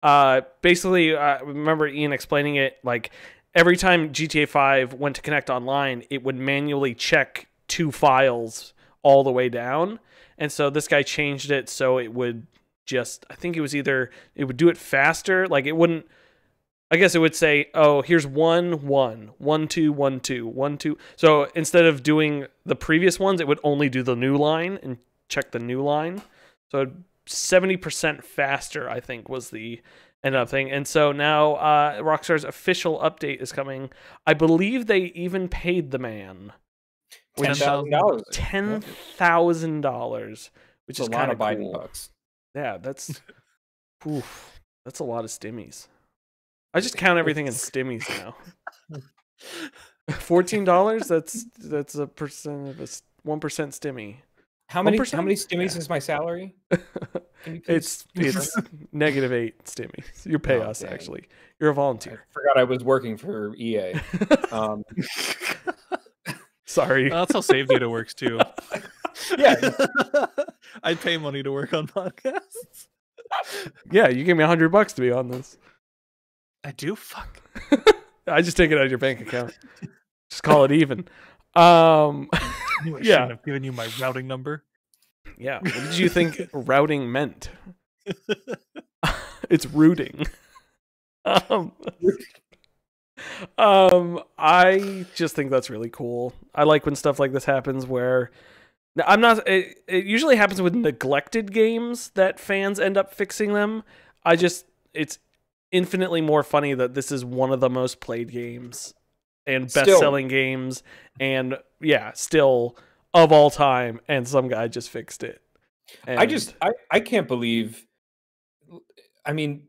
Uh, basically, I remember Ian explaining it, like, every time G T A five went to Kinect Online, it would manually check two files all the way down. And so this guy changed it so it would... just I think it was either it would do it faster, like it wouldn't, I guess it would say, oh, here's one one one two one two one two, so instead of doing the previous ones it would only do the new line and check the new line. So seventy percent faster, I think, was the end of thing. And so now uh Rockstar's official update is coming. I believe they even paid the man ten thousand dollars ten thousand dollars which is a lot of Biden cool. bucks. Yeah, that's oof, that's a lot of stimmies. I just count everything in stimmies now. Fourteen dollars? That's that's a percent of a one percent stimmy. How many one percent? How many stimmies yeah. is my salary? it's it's negative eight stimmies. You pay oh, us dang. actually. You're a volunteer. I forgot I was working for E A. Um, sorry. Well, that's how Save Data works too. Yeah, I'd pay money to work on podcasts. Yeah, you gave me a hundred bucks to be on this. I do. Fuck. I just take it out of your bank account. Just call it even. Um, I yeah, I've given you my routing number. Yeah. What did you think routing meant? It's rooting. Um, um, I just think that's really cool. I like when stuff like this happens where. I'm not. It, it usually happens with neglected games that fans end up fixing them. I just, it's infinitely more funny that this is one of the most played games and best-selling games, and yeah, still of all time. And some guy just fixed it. And I just, I, I can't believe. I mean,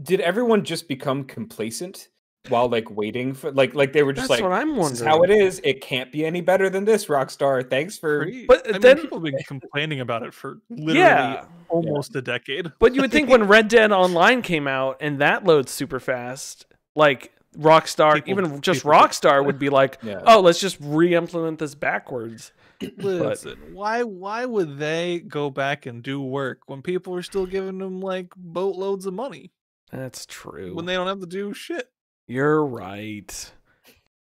did everyone just become complacent? While like waiting for like like they were just that's like what I'm wondering. This is how it is. It can't be any better than this, Rockstar. Thanks for but I then mean, people have been complaining about it for literally yeah. almost yeah. a decade. But you would think when Red Dead Online came out and that loads super fast, like Rockstar, people, even just Rockstar would be like, yeah. oh, let's just re-implement this backwards. Listen, but, why why would they go back and do work when people are still giving them like boatloads of money? That's true. When they don't have to do shit. You're right.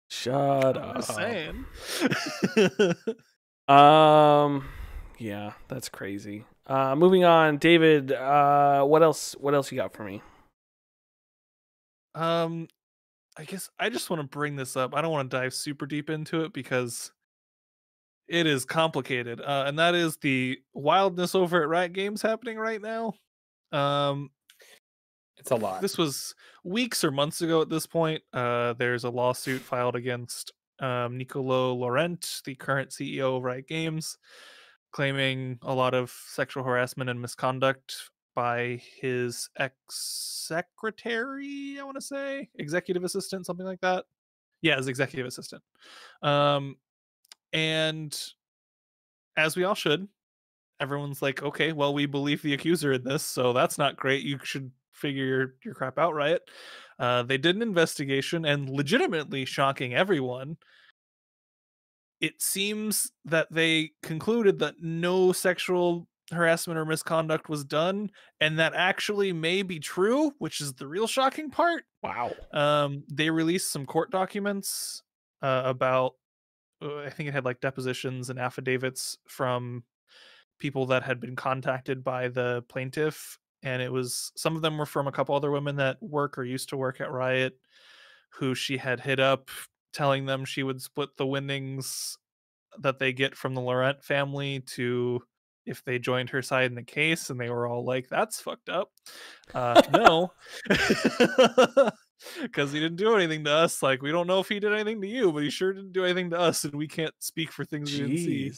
Shut I'm up. I'm saying. um, yeah, that's crazy. Uh, moving on, David. Uh, what else? What else you got for me? Um, I guess I just want to bring this up. I don't want to dive super deep into it because it is complicated. Uh, and that is the wildness over at Riot Games happening right now. Um. It's a lot. This was weeks or months ago at this point. Uh, there's a lawsuit filed against um, Nicolo Laurent, the current C E O of Riot Games, claiming a lot of sexual harassment and misconduct by his ex-secretary, I want to say, executive assistant, something like that. Yeah, his executive assistant. Um, and as we all should, everyone's like, okay, well, we believe the accuser in this, so that's not great. You should figure your, your crap out, right? Uh, they did an investigation, and legitimately shocking everyone, it seems that they concluded that no sexual harassment or misconduct was done, and that actually may be true, which is the real shocking part. Wow. Um, they released some court documents uh, about, uh, I think it had like depositions and affidavits from people that had been contacted by the plaintiff, and it was, some of them were from a couple other women that work or used to work at Riot, who she had hit up telling them she would split the winnings that they get from the Laurent family to if they joined her side in the case, and they were all like, that's fucked up. Uh, no, because he didn't do anything to us. Like, we don't know if he did anything to you, but he sure didn't do anything to us, and we can't speak for things Jeez. we didn't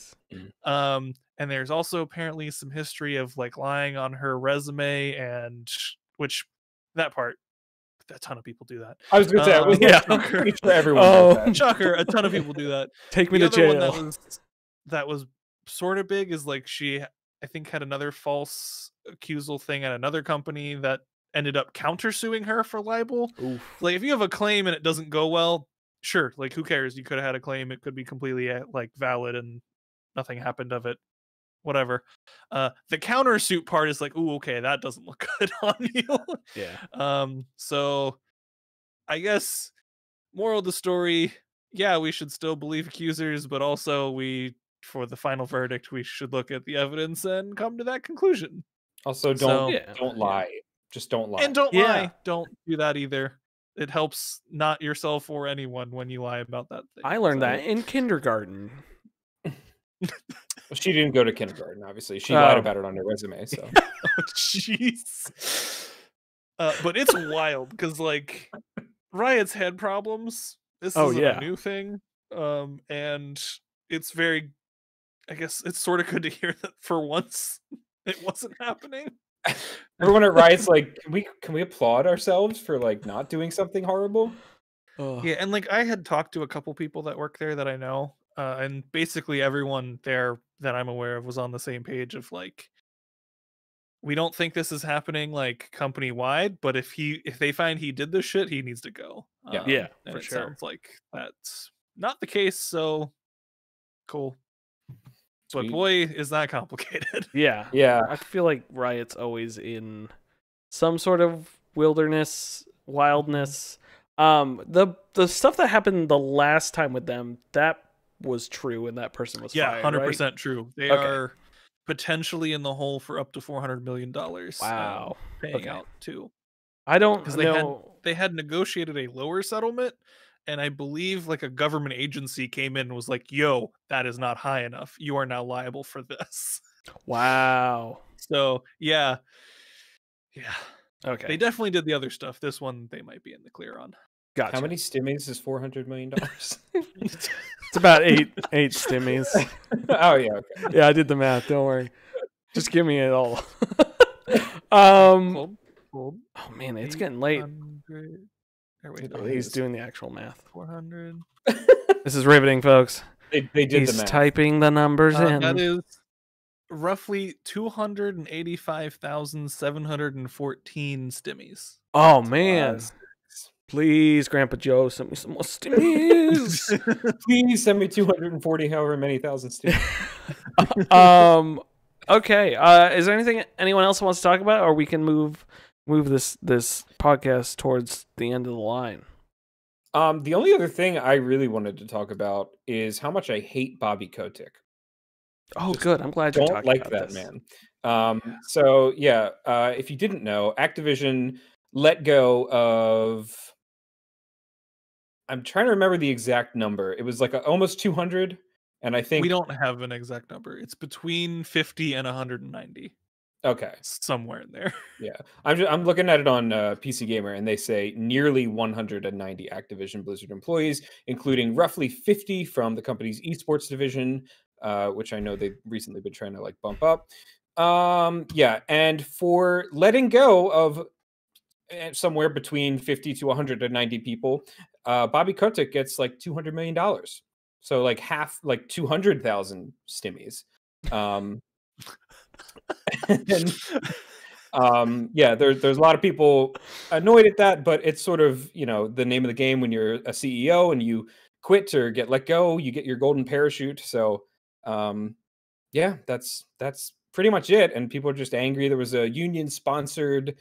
see. Um, and there's also apparently some history of like lying on her resume, and which that part, a ton of people do that. I was gonna say, um, I was yeah, pretty sure everyone. Oh, shocker! A ton of people do that. Take me the to jail. That was, that was sort of big. Is like she, I think, had another false accusal thing at another company that ended up countersuing her for libel. Oof. Like, if you have a claim and it doesn't go well, sure, like, who cares? You could have had a claim; it could be completely like valid and nothing happened of it. Whatever. Uh, the countersuit part is like, ooh, okay, that doesn't look good on you. Yeah. Um, so I guess moral of the story, yeah, we should still believe accusers, but also we, for the final verdict, we should look at the evidence and come to that conclusion. Also, don't so, yeah. don't lie. Just don't lie. And don't yeah. lie. Don't do that either. It helps not yourself or anyone when you lie about that thing. I learned so. that in kindergarten. Well, she didn't go to kindergarten, obviously. She um, lied about it on her resume, so. Jeez. Uh, but it's wild, because, like, Riot's had problems. This oh, is yeah. a new thing. Um, and it's very, I guess, it's sort of good to hear that for once it wasn't happening. Everyone at Riot's like, can we, can we applaud ourselves for, like, not doing something horrible? Ugh. Yeah, and, like, I had talked to a couple people that work there that I know. Uh, and basically everyone there that I'm aware of was on the same page of like, we don't think this is happening like company wide, but if he if they find he did this shit, he needs to go. Yeah, um, yeah, and for it sure. Sounds like that's not the case. So cool, Sweet. but boy, is that complicated. Yeah, yeah. I feel like Riot's always in some sort of wilderness, wildness. Um, the the stuff that happened the last time with them, that. was true, and that person was yeah, hundred percent right? true. They okay. are potentially in the hole for up to four hundred million dollars. Wow, um, paying okay. out too. I don't because they had they had negotiated a lower settlement, and I believe like a government agency came in and was like, "Yo, that is not high enough. You are now liable for this." Wow. So yeah, yeah. Okay. They definitely did the other stuff. This one they might be in the clear on. Gotcha. How many stimmies is four hundred million dollars? It's about eight eight stimmies. Oh, yeah. Okay. Yeah, I did the math. Don't worry. Just give me it all. um, cold, cold. Oh, man, it's getting late. He's doing the actual math. four hundred. This is riveting, folks. They, they did He's the math. typing the numbers uh, in. That is roughly two hundred eighty-five thousand seven hundred fourteen stimmies. Oh, That's man. Awesome. Please, Grandpa Joe, send me some more stimmies. Please send me two hundred forty, however many thousand stimmies. um, okay. Uh, is there anything anyone else wants to talk about, or we can move move this this podcast towards the end of the line? Um, the only other thing I really wanted to talk about is how much I hate Bobby Kotick. Oh, Just good. I'm glad you're talking like about that, this. man. Um, so yeah, uh, if you didn't know, Activision let go of. I'm trying to remember the exact number. It was like a, almost two hundred, and I think... We don't have an exact number. It's between fifty and one hundred ninety. Okay. Somewhere in there. Yeah. I'm, just, I'm looking at it on uh, P C Gamer, and they say nearly one hundred ninety Activision Blizzard employees, including roughly fifty from the company's esports division, uh, which I know they've recently been trying to like bump up. Um, yeah, and for letting go of... somewhere between fifty to one hundred ninety people, uh, Bobby Kotick gets like two hundred million dollars. So like half, like two hundred thousand stimmies. Um, and, um, yeah, there, there's a lot of people annoyed at that, but it's sort of, you know, the name of the game when you're a C E O and you quit or get let go, you get your golden parachute. So, um, yeah, that's that's pretty much it. And people are just angry. There was a union-sponsored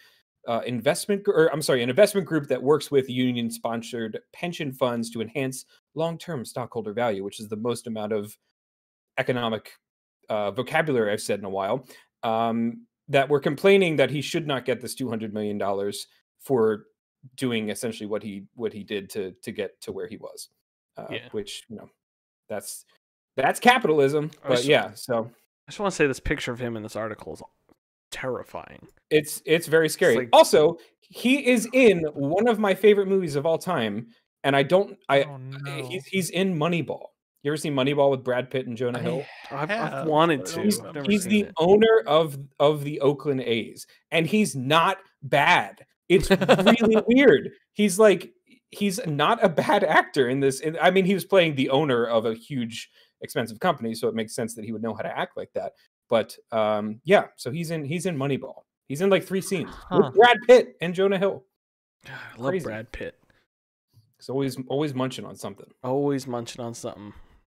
uh, investment, or I'm sorry, an investment group that works with union-sponsored pension funds to enhance long-term stockholder value, which is the most amount of economic uh, vocabulary I've said in a while. Um, that were complaining that he should not get this two hundred million dollars for doing essentially what he what he did to to get to where he was, uh, yeah. which you know, that's. That's capitalism, but just, yeah. So I just want to say this picture of him in this article is terrifying. It's it's very scary. It's like, also, he is in one of my favorite movies of all time, and I don't. I oh no. he's he's in Moneyball. You ever seen Moneyball with Brad Pitt and Jonah I Hill? I've, I've wanted to. He's, he's the it. owner of of the Oakland A's, and he's not bad. It's really weird. He's like he's not a bad actor in this. I mean, he was playing the owner of a huge. expensive company, so it makes sense that he would know how to act like that. But um, yeah, so he's in he's in Moneyball. He's in like three scenes huh. with Brad Pitt and Jonah Hill. God, I love Crazy. Brad Pitt. He's always always munching on something. Always munching on something.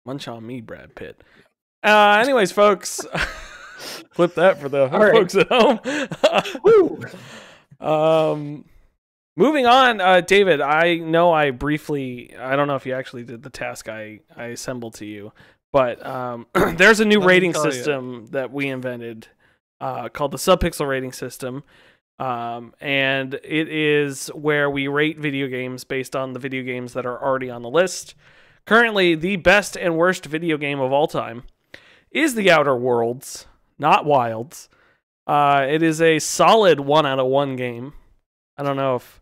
Munch on me, Brad Pitt. Uh, anyways, folks, flip that for the right. folks at home. Woo. Um, moving on, uh, David, I know I briefly, I don't know if you actually did the task I, I assembled to you, but um, there's a new Let rating system you. that we invented uh, called the Subpixel Rating System. Um, and it is where we rate video games based on the video games that are already on the list. Currently, the best and worst video game of all time is The Outer Worlds, not Wilds. Uh, it is a solid one out of one game. I don't know if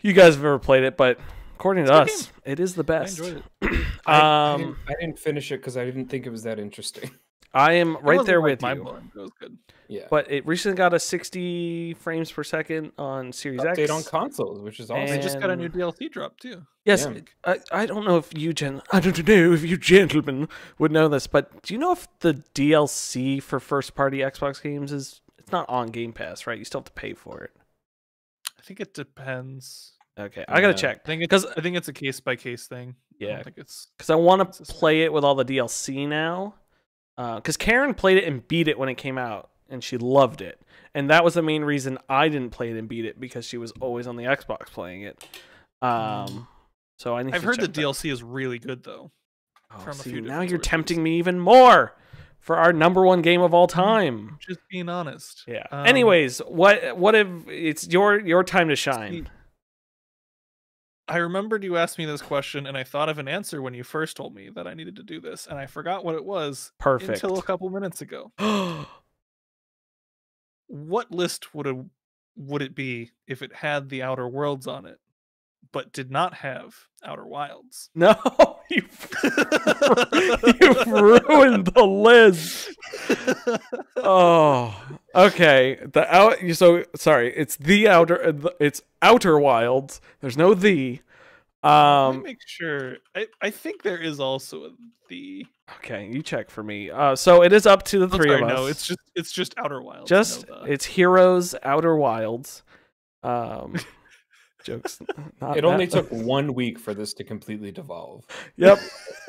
you guys have ever played it, but according to us, game. it is the best. I enjoyed it. I, um, I, didn't, I didn't finish it because I didn't think it was that interesting. I am right there with my you. One. It was good. Yeah. But it recently got a sixty frames per second on Series Update X. Update on consoles, which is awesome. And... They just got a new D L C drop, too. Yes. I, I don't know if you gen I don't know if you gentlemen would know this, but do you know if the D L C for first-party Xbox games is... It's not on Game Pass, right? You still have to pay for it. I think it depends. Okay, I gotta yeah. check. I think because I think it's a case by case thing. Yeah, I think it's because I want to play it with all the D L C now. Because uh, Karen played it and beat it when it came out, and she loved it. And that was the main reason I didn't play it and beat it because she was always on the Xbox playing it. Um, so I need. I've to heard check the that. D L C is really good though. Oh, from see, a few now you're tempting me even more. For our number one game of all time. Just being honest. Yeah. Um, Anyways, what what if it's your your time to shine? I remembered you asked me this question, and I thought of an answer when you first told me that I needed to do this, and I forgot what it was. Perfect. Until a couple minutes ago. What list would it would it be if it had The Outer Worlds on it, but did not have Outer Wilds? No. You've, you've ruined the list. Oh, okay. The out. So sorry. It's the outer. It's Outer Wilds. There's no the. Um, Let me make sure. I I think there is also a the. Okay, you check for me. Uh, so it is up to the I'm three sorry, of us. No, it's just it's just Outer Wilds. Just no, it's Heroes Outer Wilds. Um. Jokes. Not it only took one week for this to completely devolve. Yep.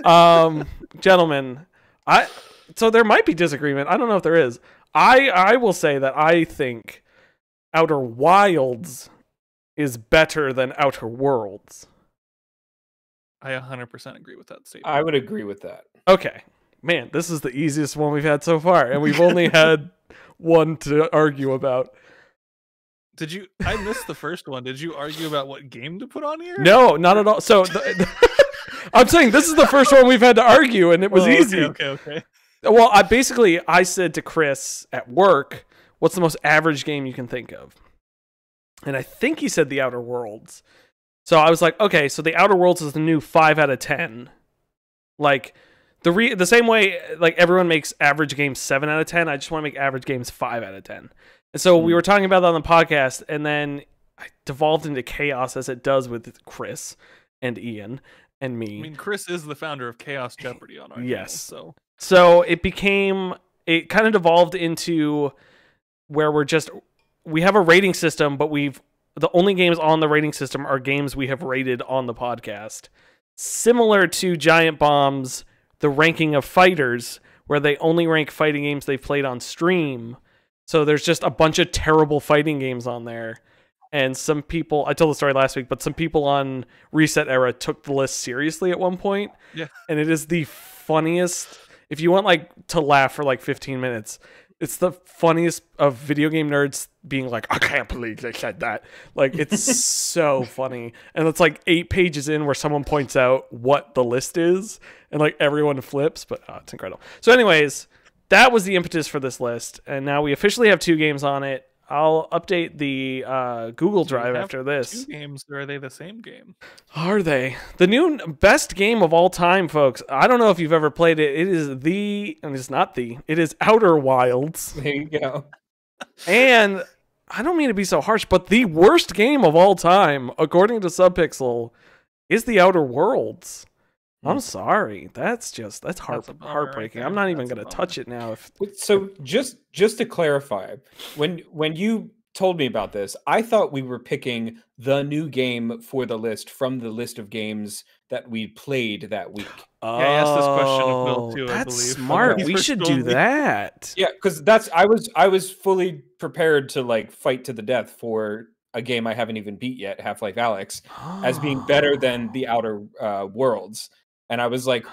Um, gentlemen, I so there might be disagreement. I don't know if there is. I I will say that I think Outer Wilds is better than Outer Worlds. I one hundred percent agree with that statement. I would agree with that. Okay. Man, this is the easiest one we've had so far, and we've only had one to argue about. Did you? I missed the first one. Did you argue about what game to put on here? No, not at all. So the, the, I'm saying this is the first one we've had to argue, and it was oh, easy. Okay, okay, okay. Well, I basically I said to Chris at work, "What's the most average game you can think of?" And I think he said The Outer Worlds. So I was like, "Okay, so The Outer Worlds is the new five out of ten." Like the re the same way like everyone makes average games seven out of ten. I just want to make average games five out of ten. And so we were talking about that on the podcast, and then I devolved into chaos as it does with Chris and Ian and me. I mean, Chris is the founder of Chaos Jeopardy on our yes. channel, so so it became it kind of devolved into where we're just, we have a rating system, but we've, the only games on the rating system are games we have rated on the podcast. Similar to Giant Bomb's The Ranking of Fighters, where they only rank fighting games they've played on stream. So there's just a bunch of terrible fighting games on there. And some people, I told the story last week, but some people on Reset Era took the list seriously at one point. Yeah. And it is the funniest. If you want like to laugh for like fifteen minutes, it's the funniest of video game nerds being like, I can't believe they said that. Like, it's so funny. And it's like eight pages in where someone points out what the list is and like everyone flips, but oh, it's incredible. So anyways, that was the impetus for this list. And now we officially have two games on it. I'll update the uh, Google Drive after this. Two games, or are they the same game? Are they? The new best game of all time, folks. I don't know if you've ever played it. It is the, and it's not the, it is Outer Wilds. There you go. And I don't mean to be so harsh, but the worst game of all time, according to Subpixel, is The Outer Worlds. I'm sorry. That's just that's heart that's heartbreaking. Right I'm not even going to touch it now. If so, just just to clarify, when when you told me about this, I thought we were picking the new game for the list from the list of games that we played that week. Oh, yeah, I asked this question of Will too. That's I believe. smart. We should do week. that. Yeah, because that's I was I was fully prepared to like fight to the death for a game I haven't even beat yet, Half-Life Alyx, oh. as being better than The Outer uh, Worlds. And I was like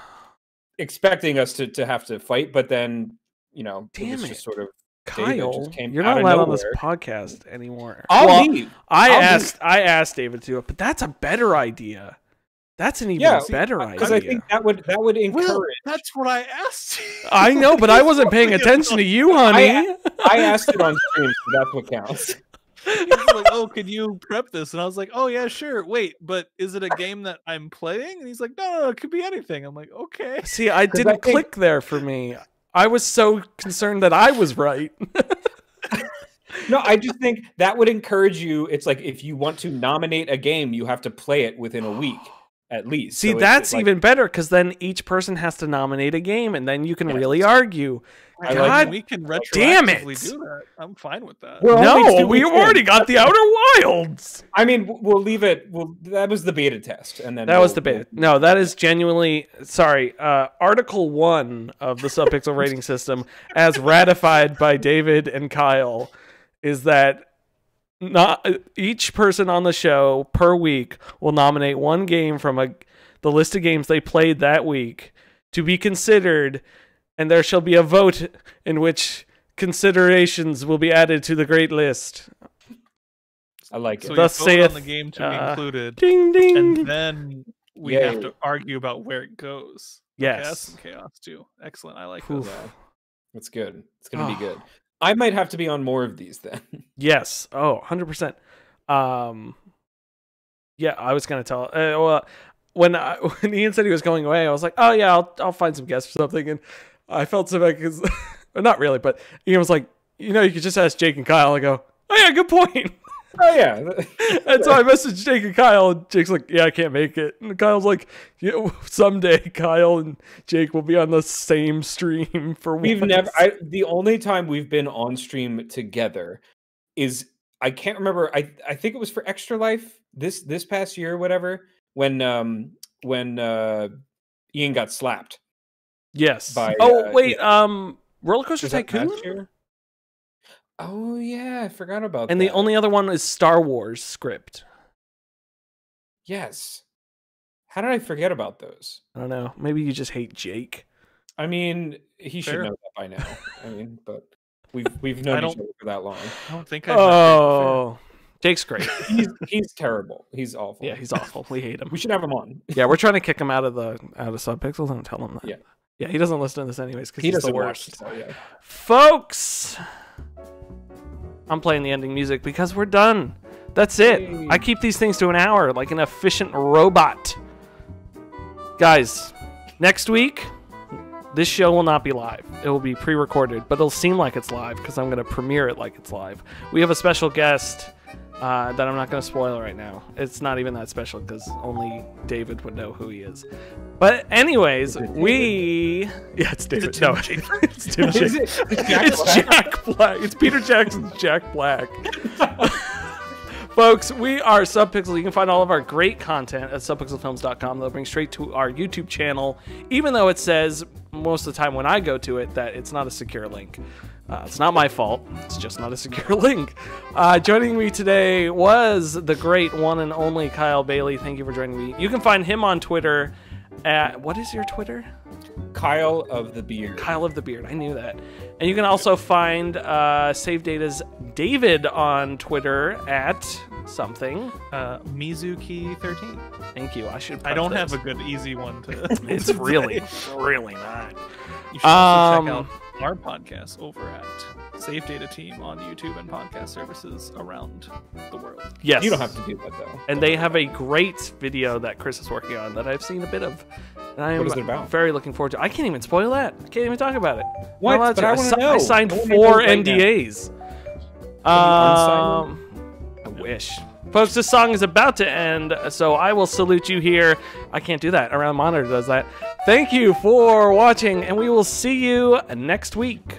expecting us to, to have to fight, but then, you know, Damn it was it. just sort of Kyle, just came you're not allowed on this podcast anymore. I'll well, leave. I I'll asked leave. I asked David to do it, but that's a better idea. That's an even yeah, better see, idea. Because I think that would that would encourage. Well, that's what I asked. I know, but I wasn't paying attention to you, honey. I, I asked it on stream, so that's what counts. He's like, oh, could you prep this? And I was like, oh yeah, sure. Wait, but is it a game that I'm playing? And he's like, no, no, no, it could be anything. I'm like, okay. See, I didn't I think... click there for me. I was so concerned that I was right. No, I just think that would encourage you. It's like if you want to nominate a game, you have to play it within a week at least. See, so that's like... even better because then each person has to nominate a game, and then you can yes. really argue. God, like, we can retroactively do that. I'm fine with that. We're no, we already got The Outer Wilds. I mean, we'll leave it. We'll, that was the beta test, and then that we'll, was the beta. We'll, no, that is genuinely sorry. Uh, Article one of the Subpixel rating system, as ratified by David and Kyle, is that not each person on the show per week will nominate one game from a the list of games they played that week to be considered. And there shall be a vote in which considerations will be added to the great list. I like it. So Thus saith, on the game to uh, be included. Ding, ding. And then we Yay. have to argue about where it goes. Yes. Chaos, chaos too. Excellent. I like Oof. that. That's good. It's going to oh. be good. I might have to be on more of these then. Yes. Oh, one hundred percent. Um, yeah, I was going to tell. Uh, well, when, I, when Ian said he was going away, I was like, oh, yeah, I'll, I'll find some guests or something. And I felt so bad because, not really, but Ian was like, you know, you could just ask Jake and Kyle. I go, oh, yeah, good point. Oh, yeah. And so I messaged Jake and Kyle, and Jake's like, yeah, I can't make it. And Kyle's like, yeah, someday Kyle and Jake will be on the same stream for we've once. never. I, the only time we've been on stream together is, I can't remember, I, I think it was for Extra Life this, this past year or whatever, when, um, when uh, Ian got slapped. Yes. By, oh uh, wait, yeah. um, Roller Coaster Tycoon. Oh yeah, I forgot about that. And the only other one is Star Wars script. Yes. How did I forget about those? I don't know. Maybe you just hate Jake. I mean, he Fair. should know that by now. I mean, but we've we've known each other for that long. I don't think. I Oh, Jake's great. he's he's terrible. He's awful. Yeah, he's awful. We hate him. We should have him on. Yeah, we're trying to kick him out of the out of Subpixel. Don't tell him that. Yeah. Yeah, he doesn't listen to this anyways because he he's the worst. So, yeah. Folks, I'm playing the ending music because we're done. That's it. Hey. I keep these things to an hour like an efficient robot. Guys, next week, this show will not be live. It will be pre-recorded, but it'll seem like it's live because I'm going to premiere it like it's live. We have a special guest. uh, that I'm not going to spoil right now. It's not even that special because only David would know who he is. But anyways, we... Yeah, it's David. It no, it's Tim Schafer. It it's Jack Black. It's Peter Jackson's Jack Black. Folks, we are Subpixel. You can find all of our great content at subpixel films dot com. They'll bring straight to our YouTube channel, even though it says most of the time when I go to it that it's not a secure link. Uh, it's not my fault. It's just not a secure link. Uh, joining me today was the great one and only Kyle Bailey. Thank you for joining me. You can find him on Twitter at, what is your Twitter? Kyle of the Beard. Kyle of the Beard. I knew that. And you can also find uh, Save Data's David on Twitter at something. Uh, Mizuki thirteen. Thank you. I should. I don't those. have a good easy one to. It's really, really not. You should also um, check out our podcast over at Save Data Team on YouTube and podcast services around the world. Yes. You don't have to do that, though. And they have a great video that Chris is working on that I've seen a bit of. And I am what is it about? Very looking forward to. I can't even spoil that. I can't even talk about it. What? But to. I, I, si know. I signed what four N D As. Um, I wish. Folks, this song is about to end, so I will salute you here. I can't do that. Around Monitor does that. Thank you for watching, and we will see you next week.